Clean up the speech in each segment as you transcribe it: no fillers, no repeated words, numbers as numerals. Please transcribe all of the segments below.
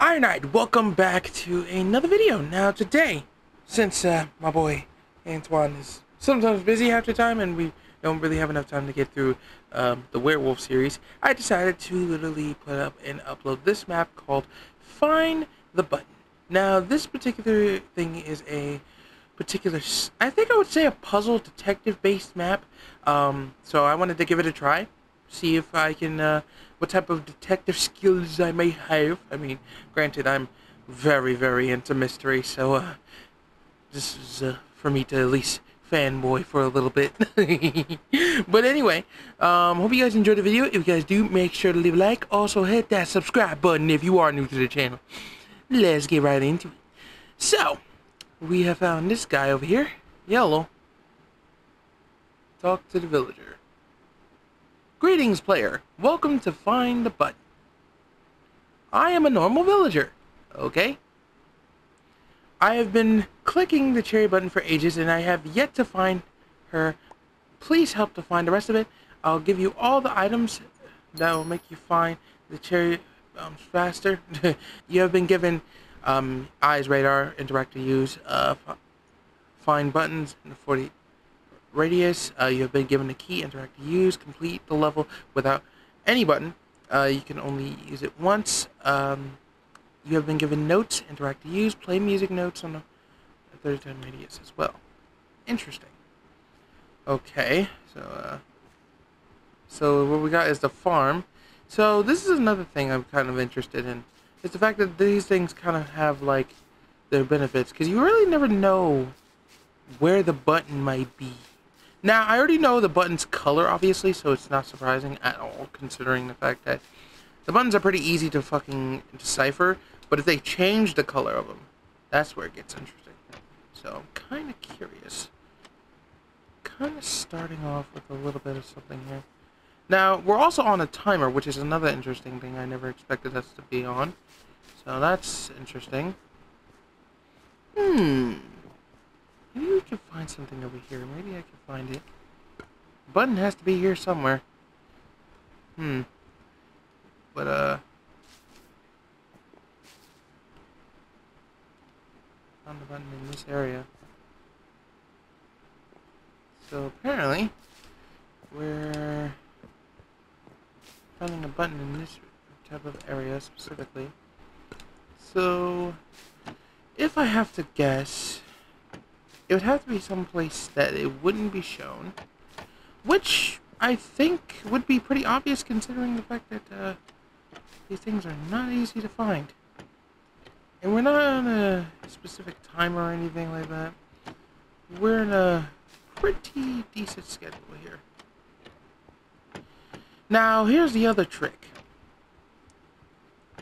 Ironite, welcome back to another video. Now today, since my boy Antoine is sometimes busy half the time and we don't really have enough time to get through the werewolf series, I decided to literally put up and upload this map called Find the Button. Now this particular thing is a particular, I think I would say a puzzle detective based map, so I wanted to give it a try. See if I can, what type of detective skills I may have. I mean, granted, I'm very, very into mystery, so, this is, for me to at least fanboy for a little bit. But anyway, hope you guys enjoyed the video. If you guys do, make sure to leave a like. Also, hit that subscribe button if you are new to the channel. Let's get right into it. So, we have found this guy over here. Yellow. Talk to the villager. Greetings, player. Welcome to Find the Button. I am a normal villager. Okay. I have been clicking the cherry button for ages and I have yet to find her. Please help to find the rest of it. I'll give you all the items that will make you find the cherry faster. You have been given eyes, radar, interact to use, find buttons in the 40. Radius, you have been given a key, interact to use, complete the level without any button, you can only use it once, you have been given notes, interact to use, play music notes on a 30-time radius as well. Interesting. Okay, so, what we got is the farm. So this is another thing I'm kind of interested in, it's the fact that these things kind of have, like, their benefits, because you really never know where the button might be. Now, I already know the button's color, obviously, so it's not surprising at all, considering the fact that the buttons are pretty easy to fucking decipher, but if they change the color of them, that's where it gets interesting. So, I'm kind of curious. Kind of starting off with a little bit of something here. Now, we're also on a timer, which is another interesting thing I never expected us to be on. So, that's interesting. Maybe we can find something over here. Maybe I can find it. The button has to be here somewhere. But, found the button in this area. So, apparently, we're finding a button in this type of area, specifically. So, if I have to guess, it would have to be someplace that it wouldn't be shown, which I think would be pretty obvious considering the fact that these things are not easy to find. And we're not on a specific timer or anything like that. We're in a pretty decent schedule here. Now, here's the other trick.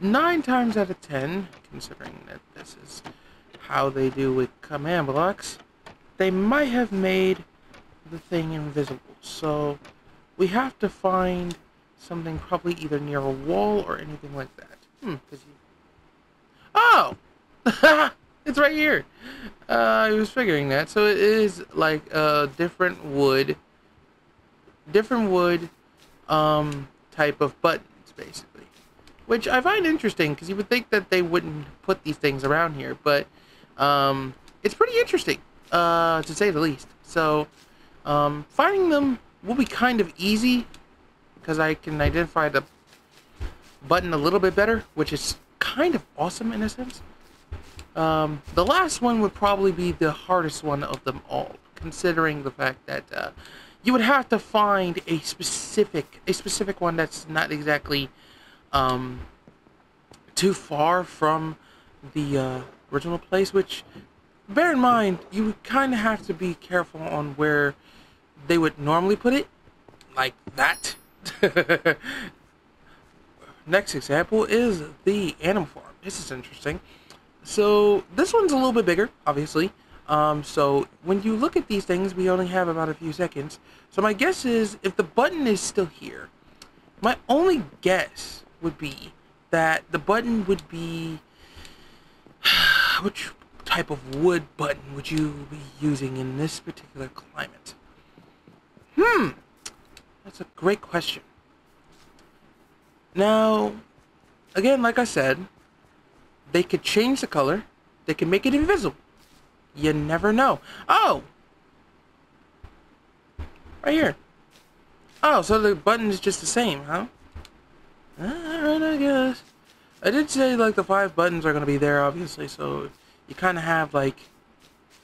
9 times out of 10, considering that this is how they do with command blocks, they might have made the thing invisible, so we have to find something probably either near a wall or anything like that. Oh! It's right here! I was figuring that. So it is like a different wood type of buttons, basically, which I find interesting because you would think that they wouldn't put these things around here, but it's pretty interesting, to say the least. So, finding them will be kind of easy, because I can identify the button a little bit better, which is kind of awesome in a sense. The last one would probably be the hardest one of them all, considering the fact that, you would have to find a specific one that's not exactly, too far from the, original place, which, bear in mind, you would kind of have to be careful on where they would normally put it, like that. Next example is the animal farm. This is interesting. So this one's a little bit bigger, obviously, so when you look at these things, we only have about a few seconds, so my guess is, if the button is still here, my only guess would be that the button would be which type of wood button would you be using in this particular climate? That's a great question. Now, again, like I said, They could change the color. They can make it invisible. You never know. Oh! Right here. Oh, so the button is just the same, huh? Alright, I guess. I did say, like, the 5 buttons are going to be there, obviously, so you kind of have, like,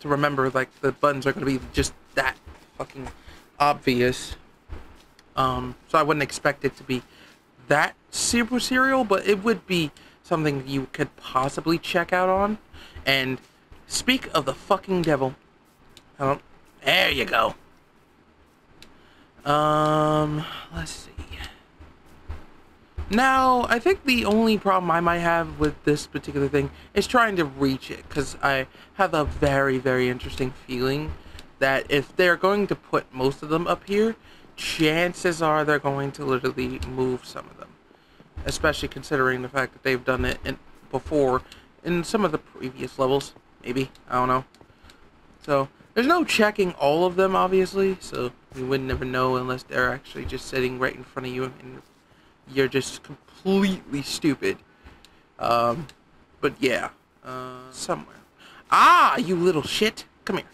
to remember, like, the buttons are going to be just that fucking obvious. So I wouldn't expect it to be that super serial, but it would be something you could possibly check out on. And speak of the fucking devil. There you go. Let's see. Now, I think the only problem I might have with this particular thing is trying to reach it, because I have a very, very interesting feeling that if they're going to put most of them up here, chances are they're going to literally move some of them. Especially considering the fact that they've done it before in some of the previous levels, maybe. I don't know. So, there's no checking all of them, obviously, so you would never know unless they're actually just sitting right in front of you and you're just completely stupid. But yeah. Somewhere. Ah, you little shit. Come here.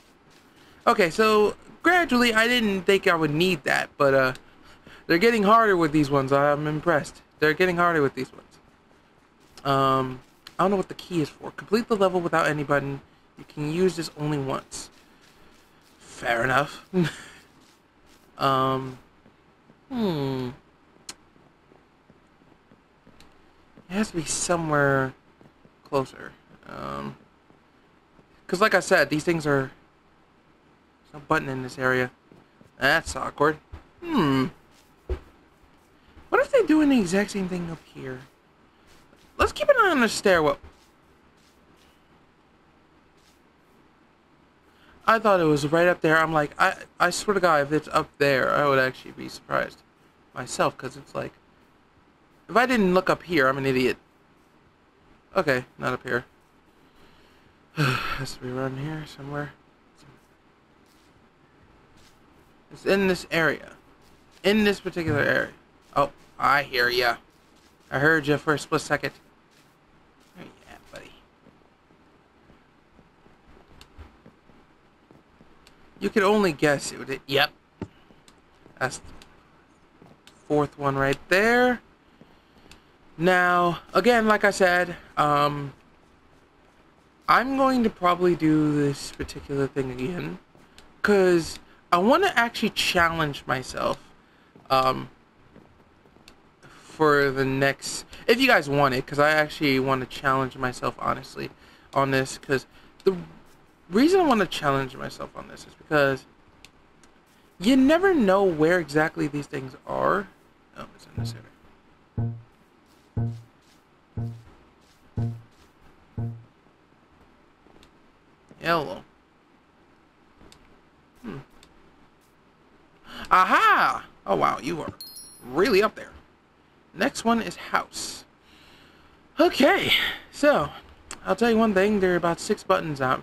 Okay, so gradually, I didn't think I would need that, but they're getting harder with these ones. I'm impressed. They're getting harder with these ones. I don't know what the key is for. Complete the level without any button. You can use this only once. Fair enough. It has to be somewhere closer. 'Cause like I said, these things are... There's no button in this area. That's awkward. What if they're doing the exact same thing up here? Let's keep an eye on the stairwell. I thought it was right up there. I'm like, I swear to God, if it's up there, I would actually be surprised myself, because it's like... If I didn't look up here, I'm an idiot. Okay, not up here. Has to be around here somewhere. It's in this area. In this particular area. Oh, I hear ya. I heard ya for a split second. Where you at, buddy? You could only guess it would... Yep. That's the 4th one right there. Now, again, like I said, I'm going to probably do this particular thing again, because I want to actually challenge myself for the next, if you guys want it, because I actually want to challenge myself, honestly, on this, because the reason I want to challenge myself on this is because you never know where exactly these things are. Oh, it's in this area. Hello. Aha! Oh wow, you are really up there. Next one is house. Okay, so I'll tell you one thing, there are about 6 buttons out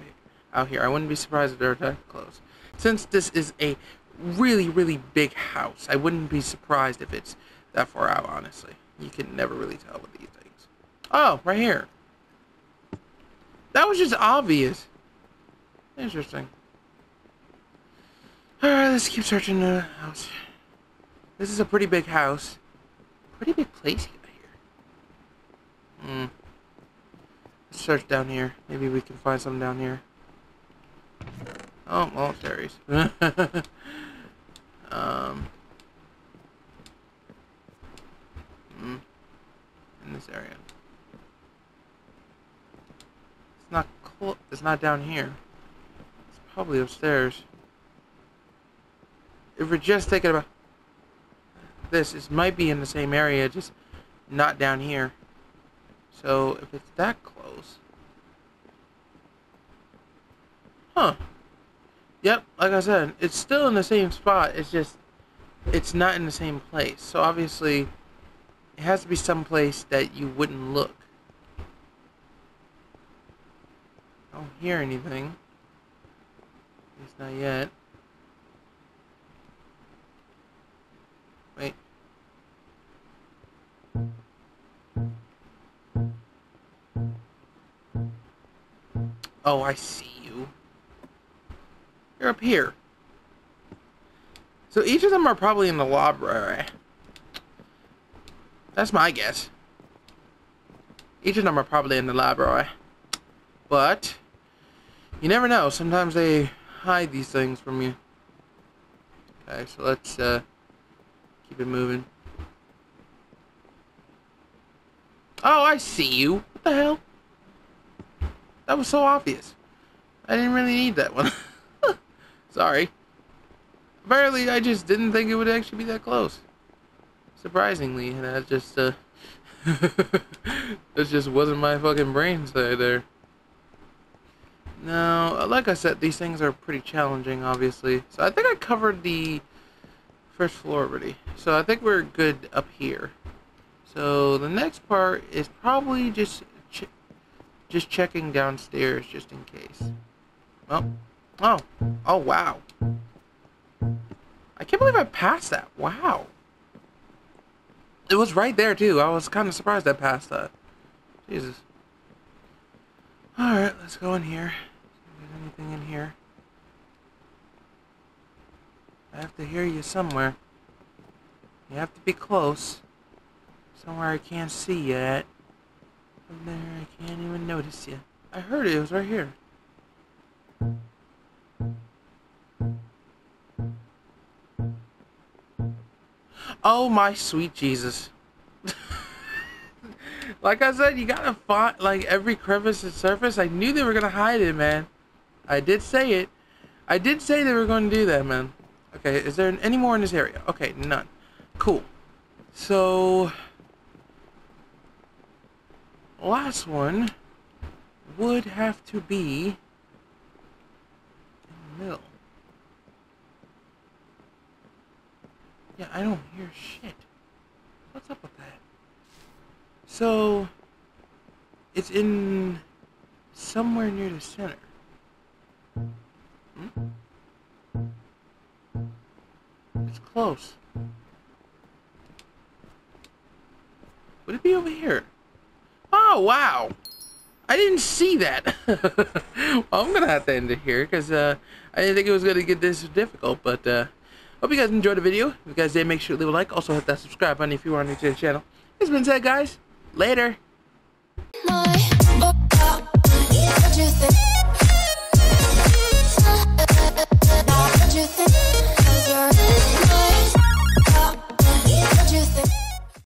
here. I wouldn't be surprised if they're that close. Since this is a really, really big house, I wouldn't be surprised if it's that far out, honestly. You can never really tell with these things. Oh, right here. That was just obvious. Interesting. Alright, let's keep searching the house. This is a pretty big house. Pretty big place here. Let's search down here. Maybe we can find something down here. Oh, well, there is. In this area. It's not close. It's not down here. Probably upstairs. If we're just thinking about this, it might be in the same area, just not down here. So if it's that close, huh? Yep, like I said, it's still in the same spot. It's just it's not in the same place. So obviously, it has to be some place that you wouldn't look. I don't hear anything. It's not yet. Wait. Oh, I see you. You're up here. So each of them are probably in the library. That's my guess. Each of them are probably in the library. But you never know. Sometimes they hide these things from you. Okay, so let's keep it moving. Oh, I see you. What the hell? That was so obvious. I didn't really need that one. Sorry. Apparently, I just didn't think it would actually be that close. Surprisingly, and that just, that just wasn't my fucking brain side there. Now, like I said, these things are pretty challenging, obviously. So I think I covered the first floor already. So I think we're good up here. So the next part is probably just checking downstairs, just in case. Oh, wow. I can't believe I passed that. Wow. It was right there, too. I was kind of surprised I passed that. Jesus. Alright, let's go in here. See if there's anything in here. I have to hear you somewhere. You have to be close. Somewhere I can't see you at. Somewhere I can't even notice you. I heard it. It was right here. Oh my sweet Jesus. Like I said, you gotta find like every crevice and surface. I knew they were gonna hide it, man. I did say it. I did say they were gonna do that, man. Okay, is there any more in this area? Okay, none. Cool. So last one would have to be in the middle. Yeah, I don't hear shit. What's up with that? So, it's in somewhere near the center. Hmm? It's close. Would it be over here? Oh, wow! I didn't see that! Well, I'm gonna have to end it here, because I didn't think it was gonna get this difficult, but hope you guys enjoyed the video. If you guys did, make sure to leave a like. Also, hit that subscribe button if you are new to the channel. It's been said, guys. Later.